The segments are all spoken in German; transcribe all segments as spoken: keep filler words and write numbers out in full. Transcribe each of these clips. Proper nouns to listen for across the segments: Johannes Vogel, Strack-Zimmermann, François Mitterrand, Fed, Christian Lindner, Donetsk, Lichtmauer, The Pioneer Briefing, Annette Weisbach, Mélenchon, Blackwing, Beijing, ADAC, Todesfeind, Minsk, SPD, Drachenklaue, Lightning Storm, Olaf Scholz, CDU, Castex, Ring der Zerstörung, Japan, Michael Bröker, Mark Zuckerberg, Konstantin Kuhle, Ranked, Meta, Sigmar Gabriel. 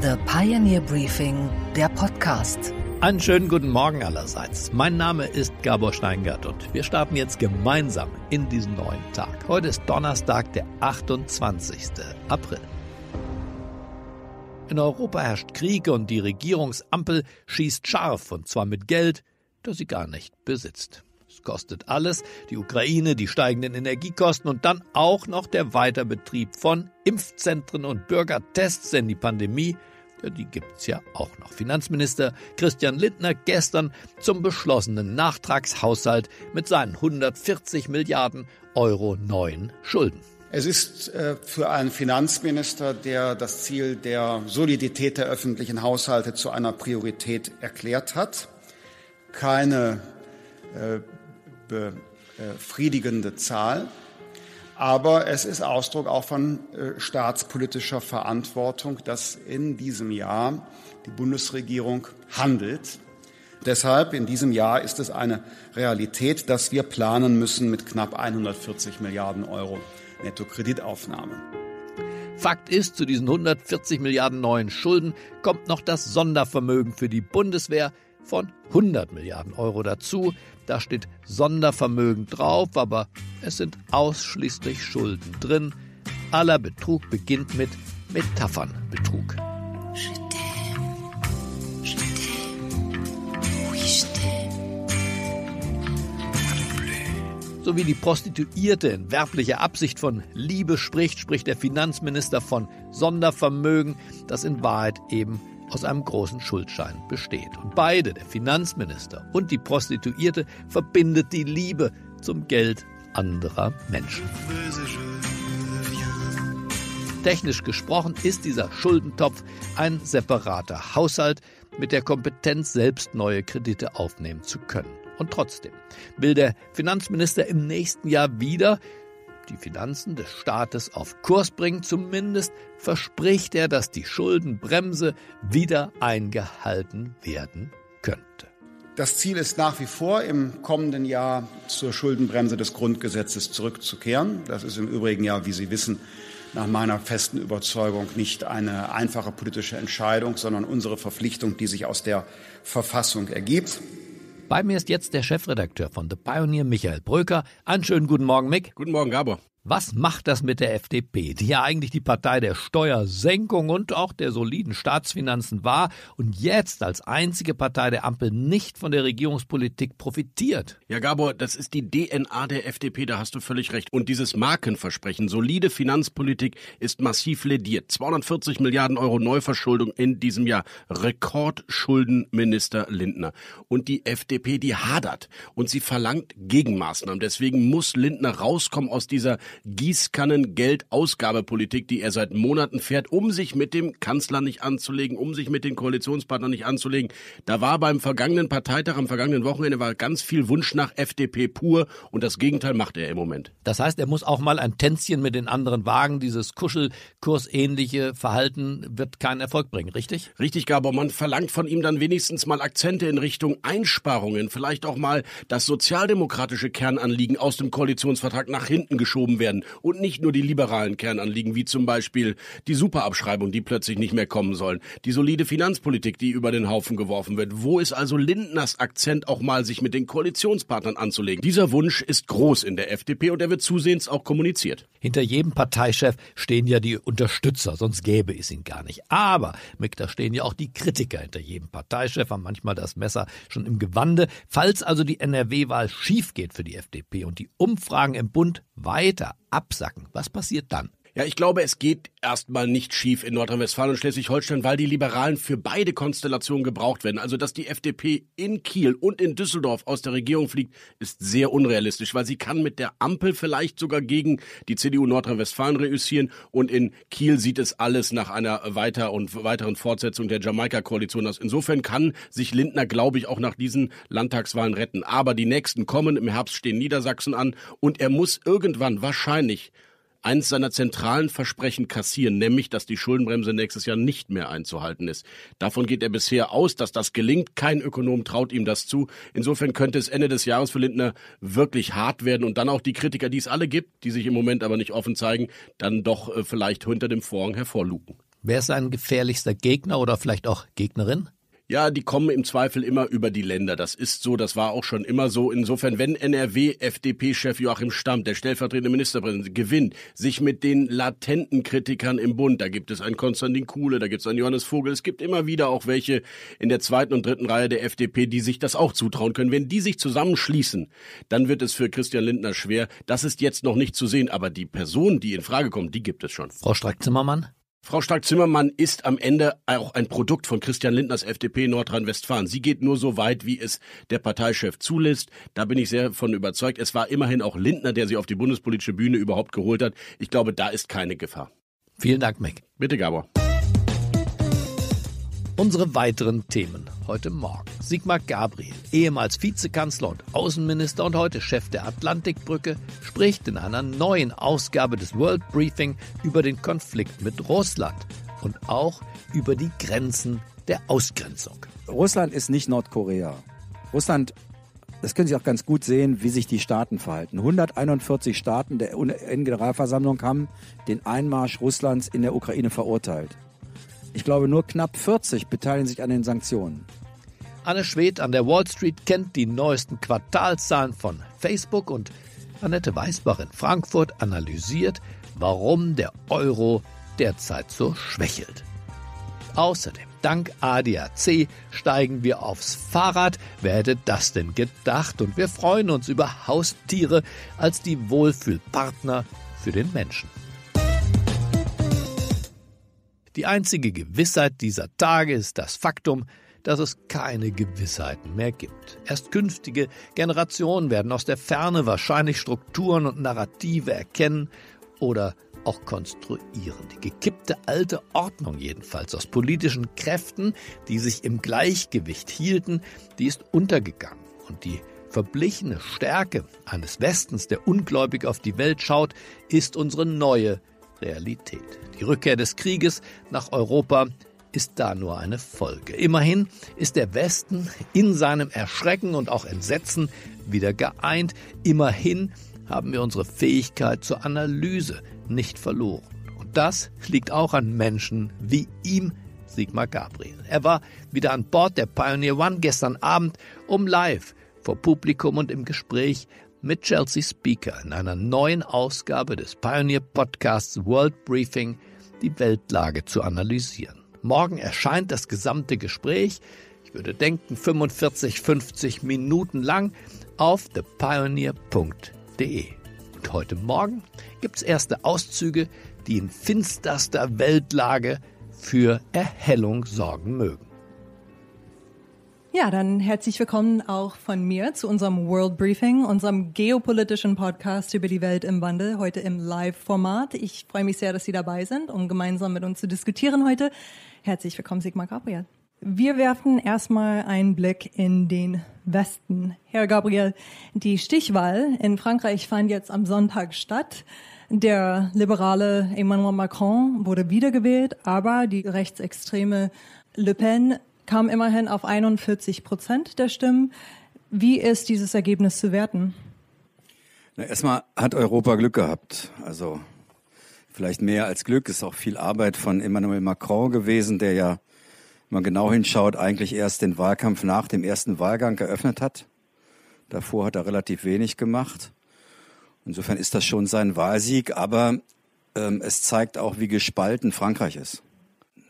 The Pioneer Briefing, der Podcast. Einen schönen guten Morgen allerseits. Mein Name ist Gabor Steingart und wir starten jetzt gemeinsam in diesen neuen Tag. Heute ist Donnerstag, der achtundzwanzigste April. In Europa herrscht Krieg und die Regierungsampel schießt scharf und zwar mit Geld, das sie gar nicht besitzt. Es kostet alles, die Ukraine, die steigenden Energiekosten und dann auch noch der Weiterbetrieb von Impfzentren und Bürgertests, denn die Pandemie, ja, die gibt's ja auch noch. Finanzminister Christian Lindner gestern zum beschlossenen Nachtragshaushalt mit seinen hundertvierzig Milliarden Euro neuen Schulden. Es ist äh, für einen Finanzminister, der das Ziel der Solidität der öffentlichen Haushalte zu einer Priorität erklärt hat, keine äh, befriedigende Zahl. Aber es ist Ausdruck auch von äh, staatspolitischer Verantwortung, dass in diesem Jahr die Bundesregierung handelt. Deshalb in diesem Jahr ist es eine Realität, dass wir planen müssen mit knapp hundertvierzig Milliarden Euro Nettokreditaufnahme. Fakt ist, zu diesen hundertvierzig Milliarden neuen Schulden kommt noch das Sondervermögen für die Bundeswehr von hundert Milliarden Euro dazu. Da steht Sondervermögen drauf, aber es sind ausschließlich Schulden drin. Aller Betrug beginnt mit Metaphernbetrug. So wie die Prostituierte in werblicher Absicht von Liebe spricht, spricht der Finanzminister von Sondervermögen, das in Wahrheit eben aus einem großen Schuldschein besteht. Und beide, der Finanzminister und die Prostituierte, verbindet die Liebe zum Geld anderer Menschen. Technisch gesprochen ist dieser Schuldentopf ein separater Haushalt mit der Kompetenz, selbst neue Kredite aufnehmen zu können. Und trotzdem will der Finanzminister im nächsten Jahr wieder die Finanzen des Staates auf Kurs bringen. Zumindest verspricht er, dass die Schuldenbremse wieder eingehalten werden könnte. Das Ziel ist nach wie vor, im kommenden Jahr zur Schuldenbremse des Grundgesetzes zurückzukehren. Das ist im Übrigen ja, wie Sie wissen, nach meiner festen Überzeugung nicht eine einfache politische Entscheidung, sondern unsere Verpflichtung, die sich aus der Verfassung ergibt. Bei mir ist jetzt der Chefredakteur von The Pioneer, Michael Bröker. Einen schönen guten Morgen, Mick. Guten Morgen, Gabor. Was macht das mit der F D P, die ja eigentlich die Partei der Steuersenkung und auch der soliden Staatsfinanzen war und jetzt als einzige Partei der Ampel nicht von der Regierungspolitik profitiert? Ja, Gabor, das ist die D N A der F D P, da hast du völlig recht. Und dieses Markenversprechen, solide Finanzpolitik, ist massiv lediert. zweihundertvierzig Milliarden Euro Neuverschuldung in diesem Jahr. Rekordschuldenminister Lindner. Und die F D P, die hadert und sie verlangt Gegenmaßnahmen. Deswegen muss Lindner rauskommen aus dieser Gießkannen-Geld-Ausgabepolitik, die er seit Monaten fährt, um sich mit dem Kanzler nicht anzulegen, um sich mit den Koalitionspartnern nicht anzulegen. Da war beim vergangenen Parteitag, am vergangenen Wochenende, war ganz viel Wunsch nach F D P pur und das Gegenteil macht er im Moment. Das heißt, er muss auch mal ein Tänzchen mit den anderen wagen. Dieses kuschelkursähnliche Verhalten wird keinen Erfolg bringen, richtig? Richtig, Gabor. Man verlangt von ihm dann wenigstens mal Akzente in Richtung Einsparungen, vielleicht auch mal das sozialdemokratische Kernanliegen aus dem Koalitionsvertrag nach hinten geschoben werden und nicht nur die liberalen Kernanliegen, wie zum Beispiel die Superabschreibung, die plötzlich nicht mehr kommen sollen, die solide Finanzpolitik, die über den Haufen geworfen wird. Wo ist also Lindners Akzent auch mal, sich mit den Koalitionspartnern anzulegen? Dieser Wunsch ist groß in der F D P und er wird zusehends auch kommuniziert. Hinter jedem Parteichef stehen ja die Unterstützer, sonst gäbe es ihn gar nicht. Aber, Mick, da stehen ja auch die Kritiker hinter jedem Parteichef, haben manchmal das Messer schon im Gewande. Falls also die N R W-Wahl schief geht für die F D P und die Umfragen im Bund weiter absacken, was passiert dann? Ja, ich glaube, es geht erstmal nicht schief in Nordrhein-Westfalen und Schleswig-Holstein, weil die Liberalen für beide Konstellationen gebraucht werden. Also, dass die F D P in Kiel und in Düsseldorf aus der Regierung fliegt, ist sehr unrealistisch, weil sie kann mit der Ampel vielleicht sogar gegen die C D U Nordrhein-Westfalen reüssieren und in Kiel sieht es alles nach einer weiter und weiteren Fortsetzung der Jamaika-Koalition aus. Insofern kann sich Lindner, glaube ich, auch nach diesen Landtagswahlen retten. Aber die nächsten kommen, im Herbst stehen Niedersachsen an und er muss irgendwann wahrscheinlich eins seiner zentralen Versprechen kassieren, nämlich, dass die Schuldenbremse nächstes Jahr nicht mehr einzuhalten ist. Davon geht er bisher aus, dass das gelingt. Kein Ökonom traut ihm das zu. Insofern könnte es Ende des Jahres für Lindner wirklich hart werden und dann auch die Kritiker, die es alle gibt, die sich im Moment aber nicht offen zeigen, dann doch vielleicht hinter dem Vorhang hervorluken. Wer ist sein gefährlichster Gegner oder vielleicht auch Gegnerin? Ja, die kommen im Zweifel immer über die Länder. Das ist so, das war auch schon immer so. Insofern, wenn N R W-F D P-Chef Joachim Stamm, der stellvertretende Ministerpräsident, gewinnt, sich mit den latenten Kritikern im Bund, da gibt es einen Konstantin Kuhle, da gibt es einen Johannes Vogel, es gibt immer wieder auch welche in der zweiten und dritten Reihe der F D P, die sich das auch zutrauen können. Wenn die sich zusammenschließen, dann wird es für Christian Lindner schwer. Das ist jetzt noch nicht zu sehen, aber die Personen, die in Frage kommen, die gibt es schon. Frau Strack-Zimmermann? Frau Strack-Zimmermann ist am Ende auch ein Produkt von Christian Lindners F D P Nordrhein-Westfalen. Sie geht nur so weit, wie es der Parteichef zulässt. Da bin ich sehr von überzeugt. Es war immerhin auch Lindner, der sie auf die bundespolitische Bühne überhaupt geholt hat. Ich glaube, da ist keine Gefahr. Vielen Dank, Mick. Bitte, Gabor. Unsere weiteren Themen heute Morgen. Sigmar Gabriel, ehemals Vizekanzler und Außenminister und heute Chef der Atlantikbrücke, spricht in einer neuen Ausgabe des World Briefing über den Konflikt mit Russland und auch über die Grenzen der Ausgrenzung. Russland ist nicht Nordkorea. Russland, das können Sie auch ganz gut sehen, wie sich die Staaten verhalten. hunderteinundvierzig Staaten der U N-Generalversammlung haben den Einmarsch Russlands in der Ukraine verurteilt. Ich glaube, nur knapp vierzig beteiligen sich an den Sanktionen. Anne Schwedt an der Wall Street kennt die neuesten Quartalszahlen von Facebook und Annette Weisbach in Frankfurt analysiert, warum der Euro derzeit so schwächelt. Außerdem, dank A D A C steigen wir aufs Fahrrad. Wer hätte das denn gedacht? Und wir freuen uns über Haustiere als die Wohlfühlpartner für den Menschen. Die einzige Gewissheit dieser Tage ist das Faktum, dass es keine Gewissheiten mehr gibt. Erst künftige Generationen werden aus der Ferne wahrscheinlich Strukturen und Narrative erkennen oder auch konstruieren. Die gekippte alte Ordnung jedenfalls aus politischen Kräften, die sich im Gleichgewicht hielten, die ist untergegangen. Und die verblichene Stärke eines Westens, der ungläubig auf die Welt schaut, ist unsere neue Realität. Die Rückkehr des Krieges nach Europa ist da nur eine Folge. Immerhin ist der Westen in seinem Erschrecken und auch Entsetzen wieder geeint. Immerhin haben wir unsere Fähigkeit zur Analyse nicht verloren. Und das liegt auch an Menschen wie ihm, Sigmar Gabriel. Er war wieder an Bord der Pioneer One gestern Abend, um live vor Publikum und im Gespräch mit Chelsea Speaker in einer neuen Ausgabe des Pioneer Podcasts World Briefing die Weltlage zu analysieren. Morgen erscheint das gesamte Gespräch, ich würde denken fünfundvierzig, fünfzig Minuten lang, auf the pioneer punkt de. Und heute Morgen gibt's erste Auszüge, die in finsterster Weltlage für Erhellung sorgen mögen. Ja, dann herzlich willkommen auch von mir zu unserem World Briefing, unserem geopolitischen Podcast über die Welt im Wandel, heute im Live-Format. Ich freue mich sehr, dass Sie dabei sind, um gemeinsam mit uns zu diskutieren heute. Herzlich willkommen, Sigmar Gabriel. Wir werfen erstmal einen Blick in den Westen. Herr Gabriel, die Stichwahl in Frankreich fand jetzt am Sonntag statt. Der liberale Emmanuel Macron wurde wiedergewählt, aber die rechtsextreme Le Pen kam immerhin auf einundvierzig Prozent der Stimmen. Wie ist dieses Ergebnis zu werten? Na, erstmal hat Europa Glück gehabt. Also vielleicht mehr als Glück, ist auch viel Arbeit von Emmanuel Macron gewesen, der ja, wenn man genau hinschaut, eigentlich erst den Wahlkampf nach dem ersten Wahlgang eröffnet hat. Davor hat er relativ wenig gemacht. Insofern ist das schon sein Wahlsieg, aber ähm, es zeigt auch, wie gespalten Frankreich ist.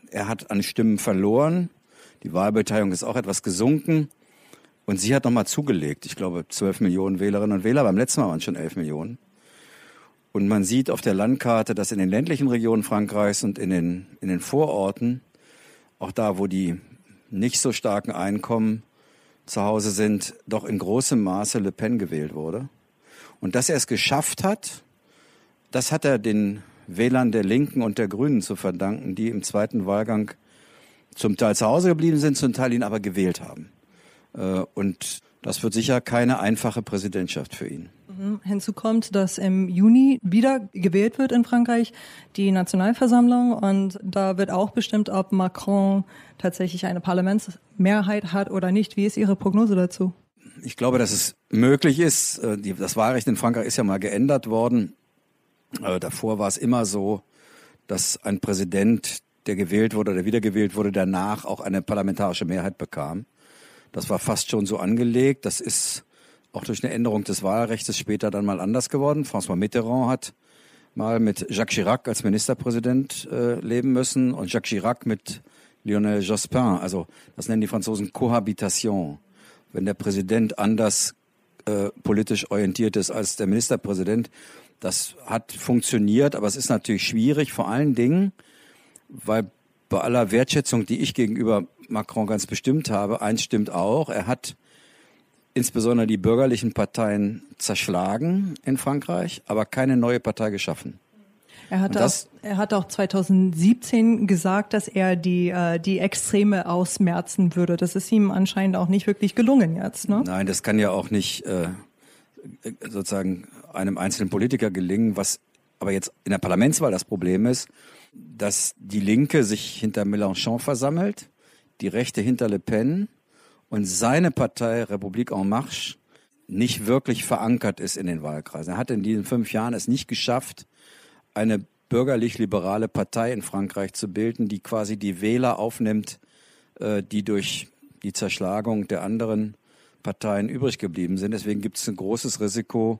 Er hat an Stimmen verloren. Die Wahlbeteiligung ist auch etwas gesunken und sie hat nochmal zugelegt. Ich glaube, zwölf Millionen Wählerinnen und Wähler, beim letzten Mal waren es schon elf Millionen. Und man sieht auf der Landkarte, dass in den ländlichen Regionen Frankreichs und in den, in den Vororten, auch da, wo die nicht so starken Einkommen zu Hause sind, doch in großem Maße Le Pen gewählt wurde. Und dass er es geschafft hat, das hat er den Wählern der Linken und der Grünen zu verdanken, die im zweiten Wahlgang zum Teil zu Hause geblieben sind, zum Teil ihn aber gewählt haben. Und das wird sicher keine einfache Präsidentschaft für ihn. Mhm. Hinzu kommt, dass im Juni wieder gewählt wird in Frankreich, die Nationalversammlung. Und da wird auch bestimmt, ob Macron tatsächlich eine Parlamentsmehrheit hat oder nicht. Wie ist Ihre Prognose dazu? Ich glaube, dass es möglich ist. Das Wahlrecht in Frankreich ist ja mal geändert worden. Davor war es immer so, dass ein Präsident der gewählt wurde oder wiedergewählt wurde, danach auch eine parlamentarische Mehrheit bekam. Das war fast schon so angelegt. Das ist auch durch eine Änderung des Wahlrechts später dann mal anders geworden. François Mitterrand hat mal mit Jacques Chirac als Ministerpräsident äh, leben müssen und Jacques Chirac mit Lionel Jospin. Also das nennen die Franzosen Cohabitation. Wenn der Präsident anders äh, politisch orientiert ist als der Ministerpräsident, das hat funktioniert, aber es ist natürlich schwierig, vor allen Dingen, weil bei aller Wertschätzung, die ich gegenüber Macron ganz bestimmt habe, eins stimmt auch, er hat insbesondere die bürgerlichen Parteien zerschlagen in Frankreich, aber keine neue Partei geschaffen. Er hat, das, auch, er hat auch zwanzig siebzehn gesagt, dass er die, äh, die Extreme ausmerzen würde. Das ist ihm anscheinend auch nicht wirklich gelungen jetzt, ne? Nein, das kann ja auch nicht äh, sozusagen einem einzelnen Politiker gelingen. Was aber jetzt in der Parlamentswahl das Problem ist, dass die Linke sich hinter Mélenchon versammelt, die Rechte hinter Le Pen und seine Partei République en Marche nicht wirklich verankert ist in den Wahlkreisen. Er hat in diesen fünf Jahren es nicht geschafft, eine bürgerlich-liberale Partei in Frankreich zu bilden, die quasi die Wähler aufnimmt, die durch die Zerschlagung der anderen Parteien übrig geblieben sind. Deswegen gibt es ein großes Risiko,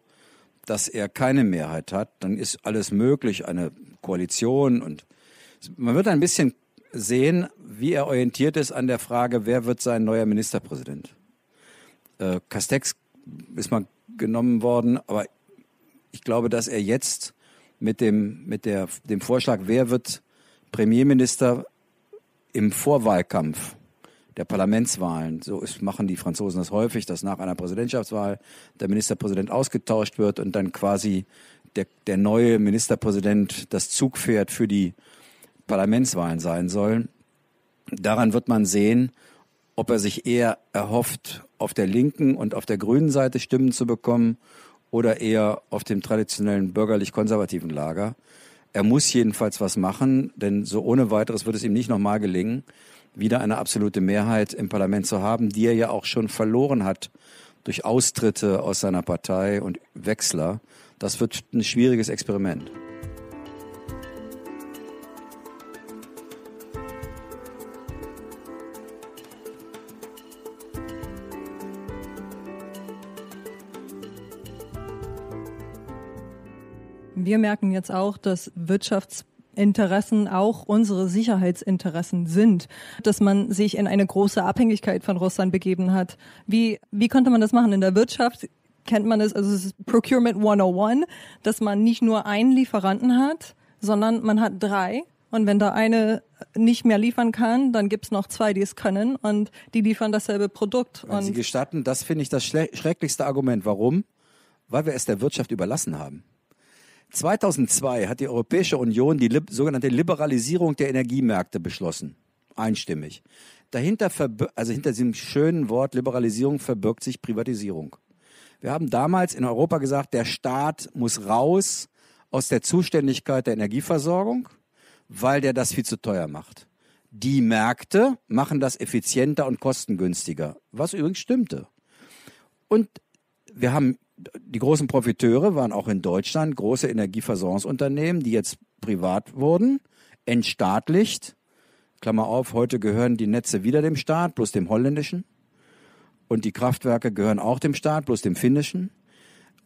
dass er keine Mehrheit hat. Dann ist alles möglich, eine Koalition. Und man wird ein bisschen sehen, wie er orientiert ist an der Frage, wer wird sein neuer Ministerpräsident. Äh, Castex ist mal genommen worden, aber ich glaube, dass er jetzt mit dem, mit der, dem Vorschlag, wer wird Premierminister im Vorwahlkampf der Parlamentswahlen, so ist, machen die Franzosen das häufig, dass nach einer Präsidentschaftswahl der Ministerpräsident ausgetauscht wird und dann quasi der, der neue Ministerpräsident das Zugpferd für die Parlamentswahlen sein sollen. Daran wird man sehen, ob er sich eher erhofft, auf der linken und auf der grünen Seite Stimmen zu bekommen oder eher auf dem traditionellen bürgerlich-konservativen Lager. Er muss jedenfalls was machen, denn so ohne weiteres wird es ihm nicht nochmal gelingen, wieder eine absolute Mehrheit im Parlament zu haben, die er ja auch schon verloren hat durch Austritte aus seiner Partei und Wechsler. Das wird ein schwieriges Experiment. Wir merken jetzt auch, dass Wirtschaftsinteressen auch unsere Sicherheitsinteressen sind, dass man sich in eine große Abhängigkeit von Russland begeben hat. Wie, wie konnte man das machen? In der Wirtschaft kennt man es, also es ist Procurement hundertundeins, dass man nicht nur einen Lieferanten hat, sondern man hat drei. Und wenn der eine nicht mehr liefern kann, dann gibt's noch zwei, die es können und die liefern dasselbe Produkt. Wenn Sie gestatten, das finde ich das schrecklichste Argument. Warum? Weil wir es der Wirtschaft überlassen haben. zweitausendzwei hat die Europäische Union die lib- sogenannte Liberalisierung der Energiemärkte beschlossen. Einstimmig. Dahinter, verb- also hinter diesem schönen Wort Liberalisierung verbirgt sich Privatisierung. Wir haben damals in Europa gesagt, der Staat muss raus aus der Zuständigkeit der Energieversorgung, weil der das viel zu teuer macht. Die Märkte machen das effizienter und kostengünstiger, was übrigens stimmte. Und wir haben die großen Profiteure waren auch in Deutschland große Energieversorgungsunternehmen, die jetzt privat wurden, entstaatlicht. Klammer auf, heute gehören die Netze wieder dem Staat, bloß dem holländischen. Und die Kraftwerke gehören auch dem Staat, bloß dem finnischen.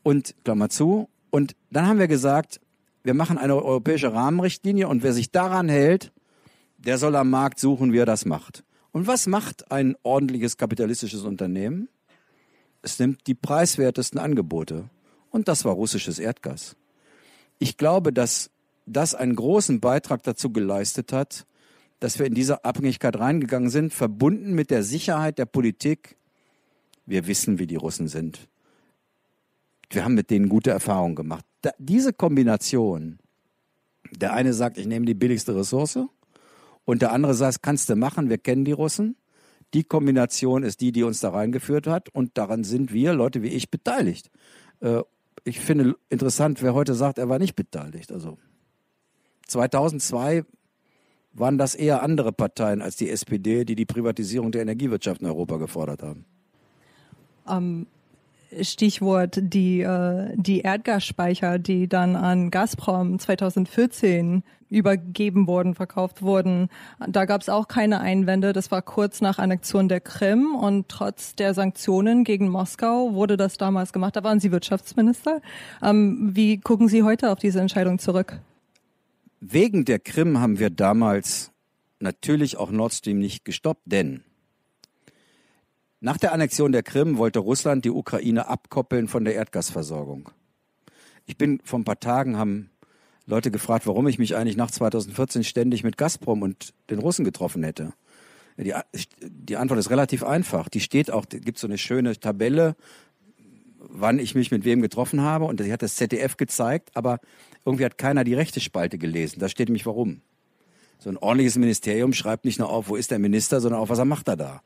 Und, Klammer zu. Und dann haben wir gesagt, wir machen eine europäische Rahmenrichtlinie und wer sich daran hält, der soll am Markt suchen, wie er das macht. Und was macht ein ordentliches kapitalistisches Unternehmen? Es nimmt die preiswertesten Angebote. Und das war russisches Erdgas. Ich glaube, dass das einen großen Beitrag dazu geleistet hat, dass wir in diese Abhängigkeit reingegangen sind, verbunden mit der Sicherheit der Politik. Wir wissen, wie die Russen sind. Wir haben mit denen gute Erfahrungen gemacht. Da, diese Kombination, der eine sagt, ich nehme die billigste Ressource, und der andere sagt, kannst du machen, wir kennen die Russen. Die Kombination ist die, die uns da reingeführt hat und daran sind wir, Leute wie ich, beteiligt. Äh, ich finde interessant, wer heute sagt, er war nicht beteiligt. Also zweitausendzwei waren das eher andere Parteien als die S P D, die die Privatisierung der Energiewirtschaft in Europa gefordert haben. Ähm, Stichwort die, die Erdgasspeicher, die dann an Gazprom zweitausendvierzehn übergeben wurden, verkauft wurden. Da gab es auch keine Einwände. Das war kurz nach Annexion der Krim und trotz der Sanktionen gegen Moskau wurde das damals gemacht. Da waren Sie Wirtschaftsminister. Wie gucken Sie heute auf diese Entscheidung zurück? Wegen der Krim haben wir damals natürlich auch Nord Stream nicht gestoppt, denn nach der Annexion der Krim wollte Russland die Ukraine abkoppeln von der Erdgasversorgung. Ich bin vor ein paar Tagen, haben Leute gefragt, warum ich mich eigentlich nach zweitausendvierzehn ständig mit Gazprom und den Russen getroffen hätte. Die, die Antwort ist relativ einfach. Die steht auch, es gibt so eine schöne Tabelle, wann ich mich mit wem getroffen habe. Und die hat das Z D F gezeigt, aber irgendwie hat keiner die rechte Spalte gelesen. Da steht nämlich warum. So ein ordentliches Ministerium schreibt nicht nur auf, wo ist der Minister, sondern auch, was er macht er da.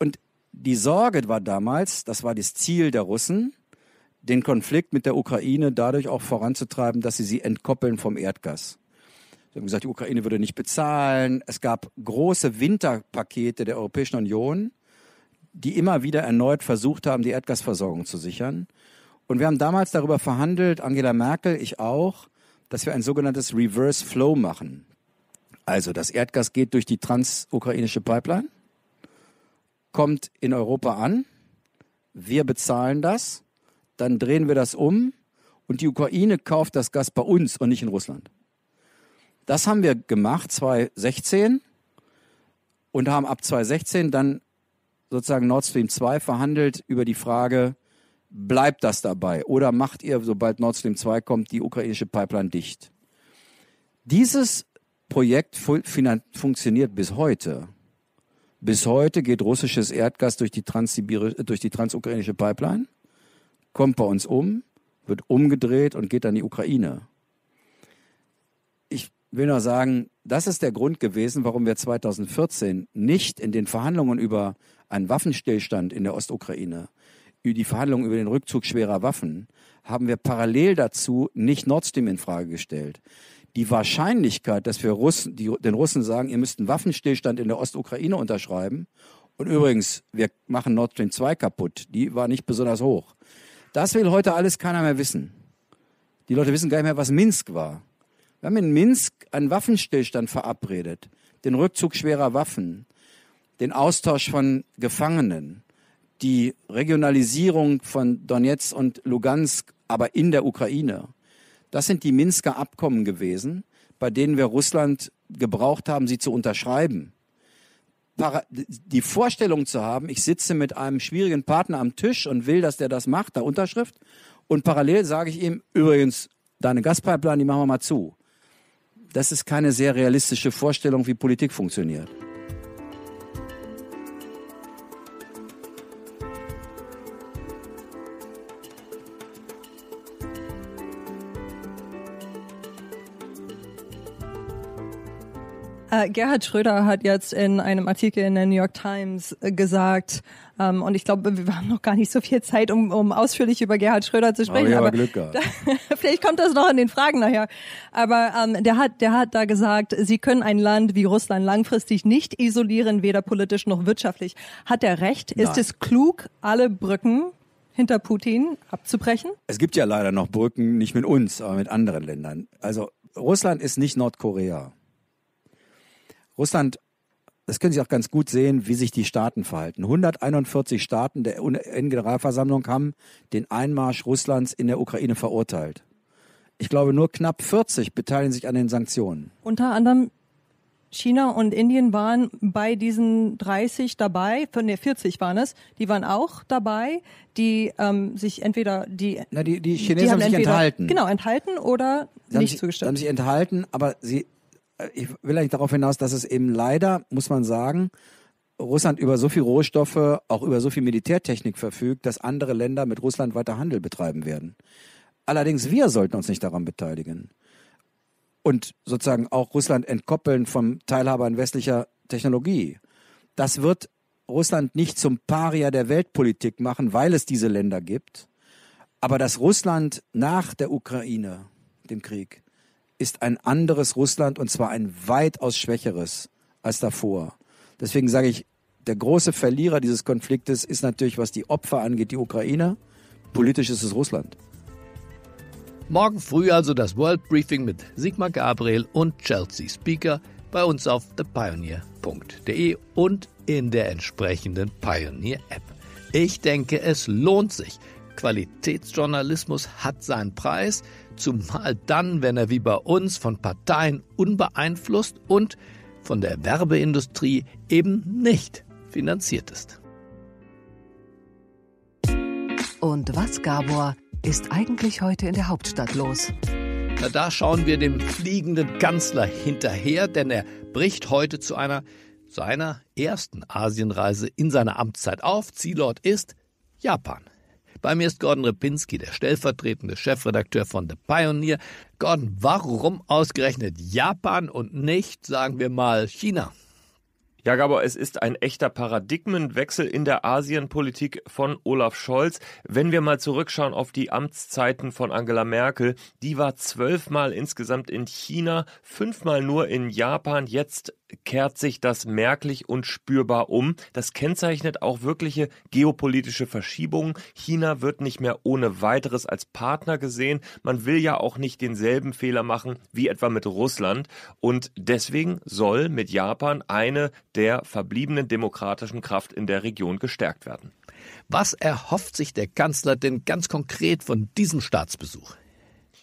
Und die Sorge war damals, das war das Ziel der Russen, den Konflikt mit der Ukraine dadurch auch voranzutreiben, dass sie sie entkoppeln vom Erdgas. Sie haben gesagt, die Ukraine würde nicht bezahlen. Es gab große Winterpakete der Europäischen Union, die immer wieder erneut versucht haben, die Erdgasversorgung zu sichern. Und wir haben damals darüber verhandelt, Angela Merkel, ich auch, dass wir ein sogenanntes Reverse Flow machen. Also das Erdgas geht durch die transukrainische Pipeline, kommt in Europa an, wir bezahlen das, dann drehen wir das um und die Ukraine kauft das Gas bei uns und nicht in Russland. Das haben wir gemacht zweitausendsechzehn und haben ab zweitausendsechzehn dann sozusagen Nord Stream zwei verhandelt über die Frage, bleibt das dabei oder macht ihr, sobald Nord Stream zwei kommt, die ukrainische Pipeline dicht? Dieses Projekt funktioniert bis heute. Bis heute geht russisches Erdgas durch die durch die transukrainische Pipeline, kommt bei uns um, wird umgedreht und geht an die Ukraine. Ich will nur sagen, das ist der Grund gewesen, warum wir zweitausendvierzehn nicht in den Verhandlungen über einen Waffenstillstand in der Ostukraine, über die Verhandlungen über den Rückzug schwerer Waffen, haben wir parallel dazu nicht Nord Stream in Frage gestellt. Die Wahrscheinlichkeit, dass wir Russen, die, den Russen sagen, ihr müsst einen Waffenstillstand in der Ostukraine unterschreiben und übrigens, wir machen Nord Stream zwei kaputt, die war nicht besonders hoch. Das will heute alles keiner mehr wissen. Die Leute wissen gar nicht mehr, was Minsk war. Wir haben in Minsk einen Waffenstillstand verabredet, den Rückzug schwerer Waffen, den Austausch von Gefangenen, die Regionalisierung von Donetsk und Lugansk, aber in der Ukraine. Das sind die Minsker Abkommen gewesen, bei denen wir Russland gebraucht haben, sie zu unterschreiben. Die Vorstellung zu haben, ich sitze mit einem schwierigen Partner am Tisch und will, dass der das macht, der Unterschrift, und parallel sage ich ihm, übrigens, deine Gaspipeline, die machen wir mal zu. Das ist keine sehr realistische Vorstellung, wie Politik funktioniert. Gerhard Schröder hat jetzt in einem Artikel in der New York Times gesagt, ähm, und ich glaube, wir haben noch gar nicht so viel Zeit, um, um ausführlich über Gerhard Schröder zu sprechen. Aber, aber Glück gehabt. Da, vielleicht kommt das noch in den Fragen nachher. Aber ähm, der hat, der hat da gesagt, Sie können ein Land wie Russland langfristig nicht isolieren, weder politisch noch wirtschaftlich. Hat er recht? Nein. Ist es klug, alle Brücken hinter Putin abzubrechen? Es gibt ja leider noch Brücken, nicht mit uns, aber mit anderen Ländern. Also Russland ist nicht Nordkorea. Russland, das können Sie auch ganz gut sehen, wie sich die Staaten verhalten. hunderteinundvierzig Staaten der U N-Generalversammlung haben den Einmarsch Russlands in der Ukraine verurteilt. Ich glaube, nur knapp vierzig beteiligen sich an den Sanktionen. Unter anderem China und Indien waren bei diesen dreißig dabei, ne, vierzig waren es, die waren auch dabei, die ähm, sich entweder... die Na, die, die Chinesen die haben, haben sich entweder, enthalten. Genau, enthalten oder sie nicht sich, zugestimmt. Sie haben sich enthalten, aber sie... Ich will eigentlich darauf hinaus, dass es eben leider, muss man sagen, Russland über so viel Rohstoffe, auch über so viel Militärtechnik verfügt, dass andere Länder mit Russland weiter Handel betreiben werden. Allerdings wir sollten uns nicht daran beteiligen. Und sozusagen auch Russland entkoppeln vom Teilhaber an westlicher Technologie. Das wird Russland nicht zum Paria der Weltpolitik machen, weil es diese Länder gibt. Aber dass Russland nach der Ukraine, dem Krieg, ist ein anderes Russland und zwar ein weitaus schwächeres als davor. Deswegen sage ich, der große Verlierer dieses Konfliktes ist natürlich, was die Opfer angeht, die Ukraine. Politisch ist es Russland. Morgen früh also das World Briefing mit Sigmar Gabriel und Chelsea Speaker bei uns auf the pioneer punkt de und in der entsprechenden Pioneer-App. Ich denke, es lohnt sich. Qualitätsjournalismus hat seinen Preis, zumal dann, wenn er wie bei uns von Parteien unbeeinflusst und von der Werbeindustrie eben nicht finanziert ist. Und was, Gabor, ist eigentlich heute in der Hauptstadt los? Na, da schauen wir dem fliegenden Kanzler hinterher, denn er bricht heute zu einer seiner ersten Asienreise in seiner Amtszeit auf. Zielort ist Japan. Bei mir ist Gordon Repinski, der stellvertretende Chefredakteur von The Pioneer. Gordon, warum ausgerechnet Japan und nicht, sagen wir mal, China? Ja, Gabor, es ist ein echter Paradigmenwechsel in der Asienpolitik von Olaf Scholz. Wenn wir mal zurückschauen auf die Amtszeiten von Angela Merkel, die war zwölfmal insgesamt in China, fünfmal nur in Japan. Jetzt kehrt sich das merklich und spürbar um. Das kennzeichnet auch wirkliche geopolitische Verschiebungen. China wird nicht mehr ohne weiteres als Partner gesehen. Man will ja auch nicht denselben Fehler machen wie etwa mit Russland. Und deswegen soll mit Japan eine der verbliebenen demokratischen Kraft in der Region gestärkt werden. Was erhofft sich der Kanzler denn ganz konkret von diesem Staatsbesuch?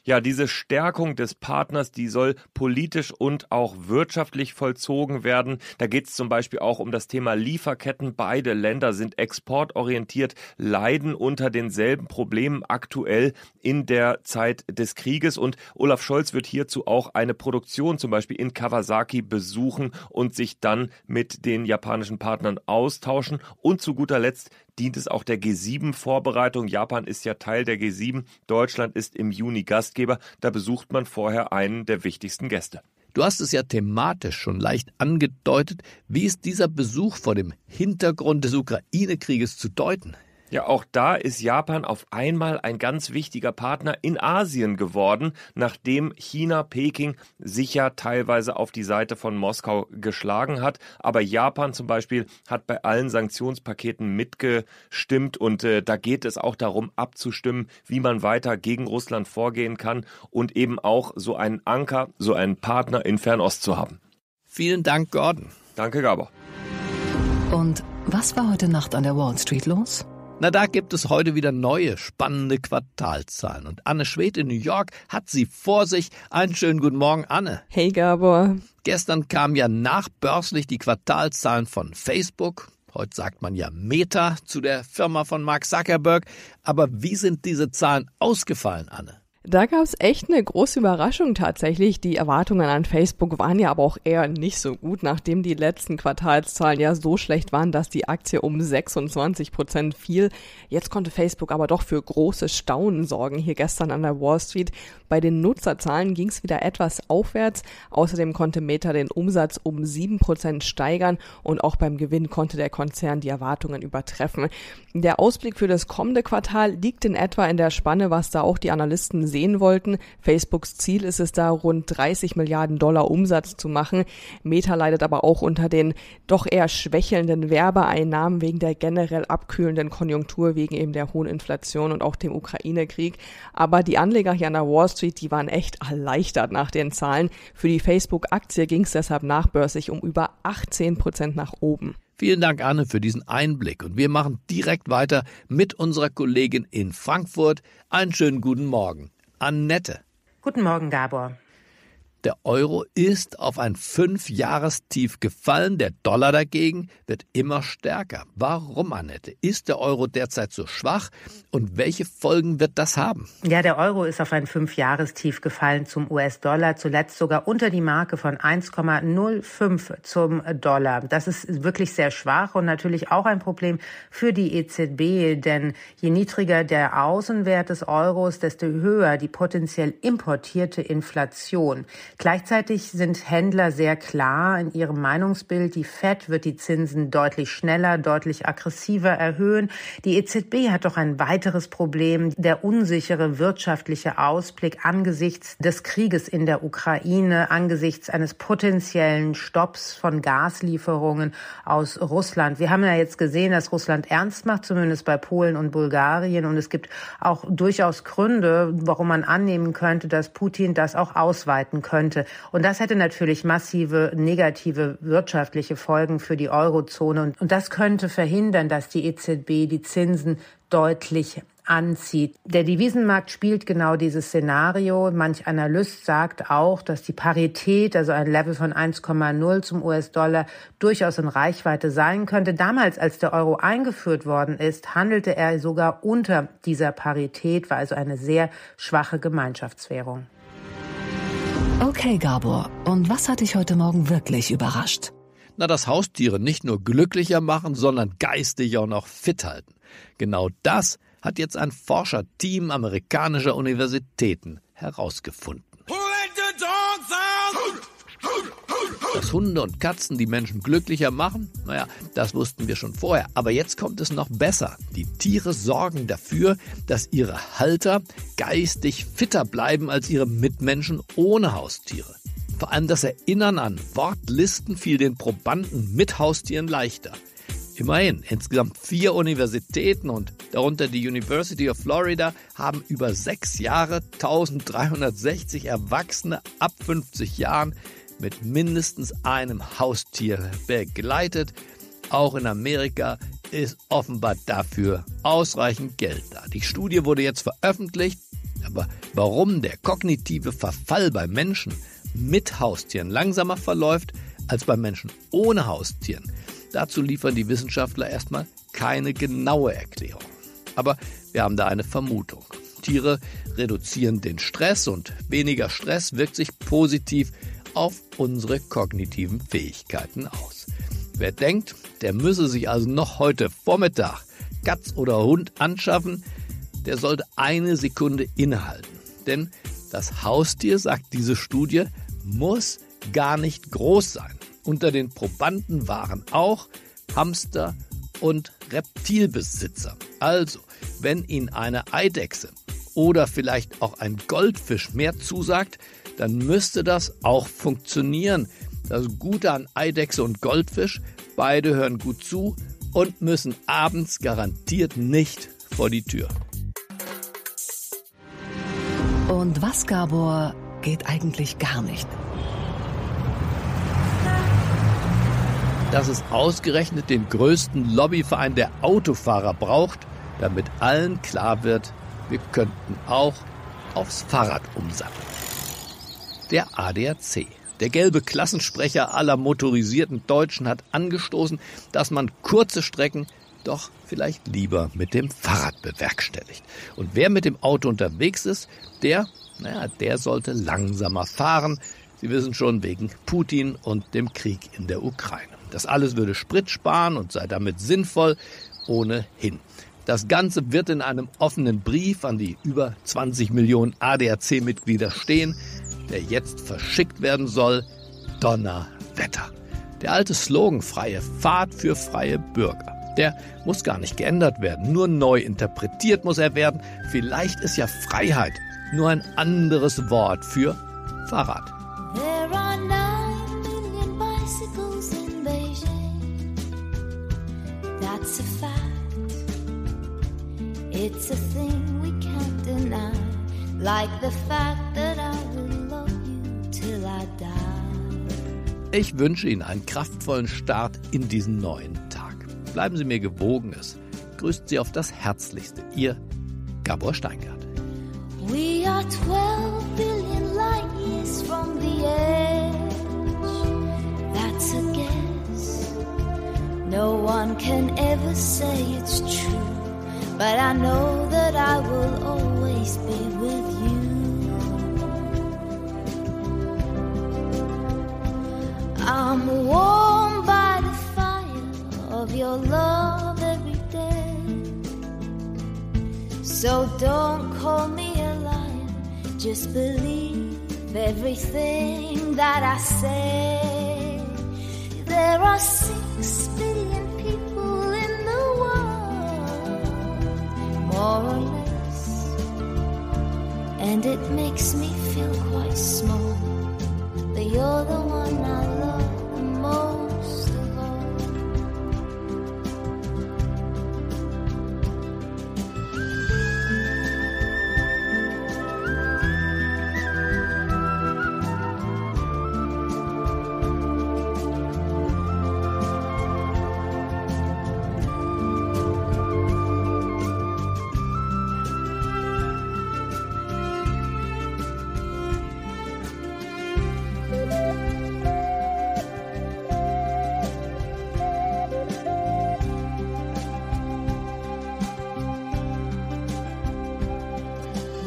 Ja, diese Stärkung des Partners, die soll politisch und auch wirtschaftlich vollzogen werden. Da geht es zum Beispiel auch um das Thema Lieferketten. Beide Länder sind exportorientiert, leiden unter denselben Problemen aktuell in der Zeit des Krieges. Und Olaf Scholz wird hierzu auch eine Produktion zum Beispiel in Kawasaki besuchen und sich dann mit den japanischen Partnern austauschen. Und zu guter Letzt dient es auch der G sieben Vorbereitung. Japan ist ja Teil der G sieben. Deutschland ist im Juni Gastgeber. Da besucht man vorher einen der wichtigsten Gäste. Du hast es ja thematisch schon leicht angedeutet. Wie ist dieser Besuch vor dem Hintergrund des Ukraine-Krieges zu deuten? Ja, auch da ist Japan auf einmal ein ganz wichtiger Partner in Asien geworden, nachdem China Peking sich ja teilweise auf die Seite von Moskau geschlagen hat. Aber Japan zum Beispiel hat bei allen Sanktionspaketen mitgestimmt und äh, da geht es auch darum abzustimmen, wie man weiter gegen Russland vorgehen kann und eben auch so einen Anker, so einen Partner in Fernost zu haben. Vielen Dank, Gordon. Danke, Gabor. Und was war heute Nacht an der Wall Street los? Na, da gibt es heute wieder neue, spannende Quartalzahlen. Und Anne Schwedt in New York hat sie vor sich. Einen schönen guten Morgen, Anne. Hey, Gabor. Gestern kamen ja nachbörslich die Quartalzahlen von Facebook. Heute sagt man ja Meta zu der Firma von Mark Zuckerberg. Aber wie sind diese Zahlen ausgefallen, Anne? Da gab es echt eine große Überraschung tatsächlich. Die Erwartungen an Facebook waren ja aber auch eher nicht so gut, nachdem die letzten Quartalszahlen ja so schlecht waren, dass die Aktie um sechsundzwanzig Prozent fiel. Jetzt konnte Facebook aber doch für großes Staunen sorgen hier gestern an der Wall Street. Bei den Nutzerzahlen ging es wieder etwas aufwärts. Außerdem konnte Meta den Umsatz um sieben Prozent steigern und auch beim Gewinn konnte der Konzern die Erwartungen übertreffen. Der Ausblick für das kommende Quartal liegt in etwa in der Spanne, was da auch die Analysten sehen wollten. Facebooks Ziel ist es da, rund dreißig Milliarden Dollar Umsatz zu machen. Meta leidet aber auch unter den doch eher schwächelnden Werbeeinnahmen wegen der generell abkühlenden Konjunktur, wegen eben der hohen Inflation und auch dem Ukraine-Krieg. Aber die Anleger hier an der Wall Street, die waren echt erleichtert nach den Zahlen. Für die Facebook-Aktie ging es deshalb nachbörslich um über achtzehn Prozent nach oben. Vielen Dank, Anne, für diesen Einblick. Und wir machen direkt weiter mit unserer Kollegin in Frankfurt. Einen schönen guten Morgen, Annette. Guten Morgen, Gabor. Der Euro ist auf ein Fünfjahrestief gefallen, der Dollar dagegen wird immer stärker. Warum, Annette? Ist der Euro derzeit so schwach und welche Folgen wird das haben? Ja, der Euro ist auf ein Fünfjahrestief gefallen zum U S-Dollar, zuletzt sogar unter die Marke von eins Komma null fünf zum Dollar. Das ist wirklich sehr schwach und natürlich auch ein Problem für die E Z B, denn je niedriger der Außenwert des Euros, desto höher die potenziell importierte Inflation. Gleichzeitig sind Händler sehr klar in ihrem Meinungsbild. Die Fed wird die Zinsen deutlich schneller, deutlich aggressiver erhöhen. Die E Z B hat doch ein weiteres Problem, der unsichere wirtschaftliche Ausblick angesichts des Krieges in der Ukraine, angesichts eines potenziellen Stopps von Gaslieferungen aus Russland. Wir haben ja jetzt gesehen, dass Russland ernst macht, zumindest bei Polen und Bulgarien. Und es gibt auch durchaus Gründe, warum man annehmen könnte, dass Putin das auch ausweiten könnte. Und das hätte natürlich massive negative wirtschaftliche Folgen für die Eurozone. Und das könnte verhindern, dass die E Z B die Zinsen deutlich anzieht. Der Devisenmarkt spielt genau dieses Szenario. Manch Analyst sagt auch, dass die Parität, also ein Level von eins Komma null zum U S-Dollar, durchaus in Reichweite sein könnte. Damals, als der Euro eingeführt worden ist, handelte er sogar unter dieser Parität, war also eine sehr schwache Gemeinschaftswährung. Okay, Gabor, und was hat dich heute Morgen wirklich überrascht? Na, dass Haustiere nicht nur glücklicher machen, sondern geistig auch noch fit halten. Genau das hat jetzt ein Forscherteam amerikanischer Universitäten herausgefunden. Dass Hunde und Katzen die Menschen glücklicher machen, naja, das wussten wir schon vorher. Aber jetzt kommt es noch besser. Die Tiere sorgen dafür, dass ihre Halter geistig fitter bleiben als ihre Mitmenschen ohne Haustiere. Vor allem das Erinnern an Wortlisten fiel den Probanden mit Haustieren leichter. Immerhin, insgesamt vier Universitäten und darunter die University of Florida haben über sechs Jahre eintausenddreihundertsechzig Erwachsene ab fünfzig Jahren mit mindestens einem Haustier begleitet. Auch in Amerika ist offenbar dafür ausreichend Geld da. Die Studie wurde jetzt veröffentlicht, aber warum der kognitive Verfall bei Menschen mit Haustieren langsamer verläuft als bei Menschen ohne Haustieren, dazu liefern die Wissenschaftler erstmal keine genaue Erklärung. Aber wir haben da eine Vermutung. Tiere reduzieren den Stress und weniger Stress wirkt sich positiv auf unsere kognitiven Fähigkeiten aus. Wer denkt, der müsse sich also noch heute Vormittag Katz oder Hund anschaffen, der sollte eine Sekunde innehalten. Denn das Haustier, sagt diese Studie, muss gar nicht groß sein. Unter den Probanden waren auch Hamster und Reptilbesitzer. Also, wenn ihnen eine Eidechse oder vielleicht auch ein Goldfisch mehr zusagt, dann müsste das auch funktionieren. Das Gute an Eidechse und Goldfisch, beide hören gut zu und müssen abends garantiert nicht vor die Tür. Und was, Gabor, geht eigentlich gar nicht? Dass es ausgerechnet den größten Lobbyverein der Autofahrer braucht, damit allen klar wird, wir könnten auch aufs Fahrrad umsatteln. Der A D A C, der gelbe Klassensprecher aller motorisierten Deutschen, hat angestoßen, dass man kurze Strecken doch vielleicht lieber mit dem Fahrrad bewerkstelligt. Und wer mit dem Auto unterwegs ist, der, naja, der sollte langsamer fahren. Sie wissen schon, wegen Putin und dem Krieg in der Ukraine. Das alles würde Sprit sparen und sei damit sinnvoll, ohnehin. Das Ganze wird in einem offenen Brief an die über zwanzig Millionen A D A C-Mitglieder stehen, der jetzt verschickt werden soll. Donnerwetter. Der alte Slogan, freie Fahrt für freie Bürger, der muss gar nicht geändert werden, nur neu interpretiert muss er werden. Vielleicht ist ja Freiheit nur ein anderes Wort für Fahrrad. It's a fact, it's a thing we can't deny, like the fact that I will love you till I die. Ich wünsche Ihnen einen kraftvollen Start in diesen neuen Tag. Bleiben Sie mir gewogen, es grüßt Sie auf das Herzlichste, Ihr Gabor Steingart. We are twelve billion light years from the edge, that's a guess. No one can ever say it's true, but I know that I will always be with you. I'm warm by the fire of your love every day. So don't call me a liar, just believe of everything that I say. There are six billion people in the world, more or less, and it makes me feel quite small. But you're the one I love the most of all.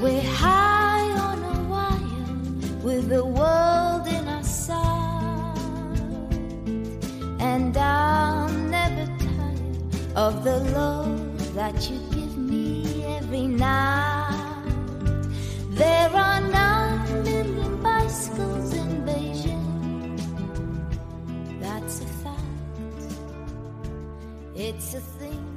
We're high on a wire with the world in our sight, and I'm never tired of the love that you give me every night. There are nine million bicycles in Beijing. That's a fact. It's a thing.